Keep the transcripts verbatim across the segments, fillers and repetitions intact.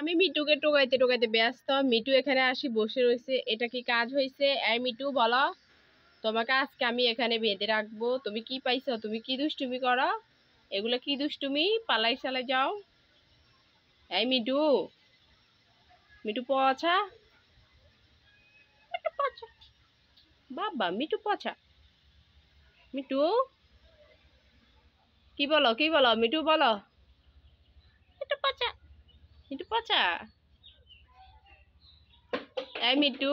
আমি মিটুকে টোকাইতে টোকাইতে ব্যস্ত। মিটু এখানে আসি বসে রয়েছে। এটা কি কাজ হয়েছে? এই মিটু বলো, তোমাকে আজকে আমি এখানে বেঁধে রাখবো। তুমি কি পাইছো? তুমি কি দুষ্টুমি করো? এগুলো কি দুষ্টুমি? পালাই সালাই যাও। এই মিটু, মিটু পচা, মিটু পচা, বাবা মিটু পচা। মিটু কি বলো? কি বলো মিটু? বলো মিটু পচা, মিটু পচা। এই মিটু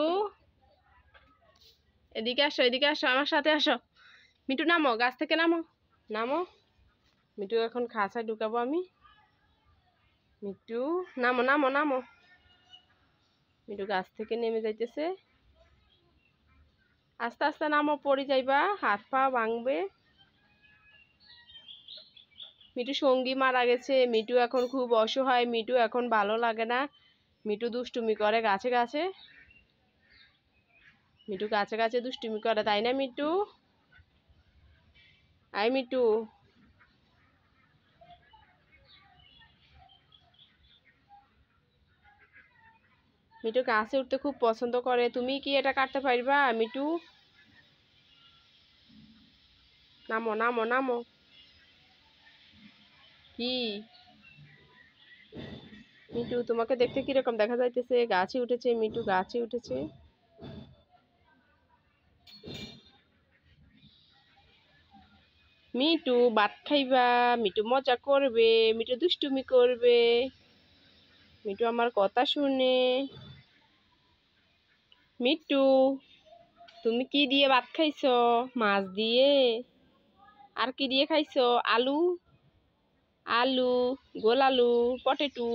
এদিকে আসো, এদিকে আসো, আমার সাথে আসো। মিটু নামো, গাছ থেকে নামো, নামো। মিটু এখন খাঁচায় ঢুকাবো আমি। মিটু নামো, নামো, নামো। মিটু গাছ থেকে নেমে যাইতেছে। আস্তে আস্তে নামো, পড়ে যাইবা, হাত পা ভাঙবে। মিটু সঙ্গী মারা গেছে। মিটু এখন খুব অসহায়। মিটু এখন ভালো লাগে না। মিটু দুষ্টুমি করে গাছে গাছে। মিটু গাছে গাছে দুষ্টুমি করে, তাই না মিটু? আয় মিটু, মিটু গাছে উঠতে খুব পছন্দ করে। তুমি কি এটা কাটতে পারবা মিটু? নামো, নামো, নামো। কি মিটু, তোমাকে দেখতে কিরকম দেখা যাইতেছে? গাছে উঠেছে মিটু, গাছে উঠেছে। মিটু ভাত খাইবা, মিটু মজা করবে, মিটু দুষ্টুমি করবে, মিটু আমার কথা শুনে। মিটু তুমি কি দিয়ে ভাত খাইছো? মাছ দিয়ে। আর কি দিয়ে খাইছো? আলু, আলু, গোল আলু, পটেটো।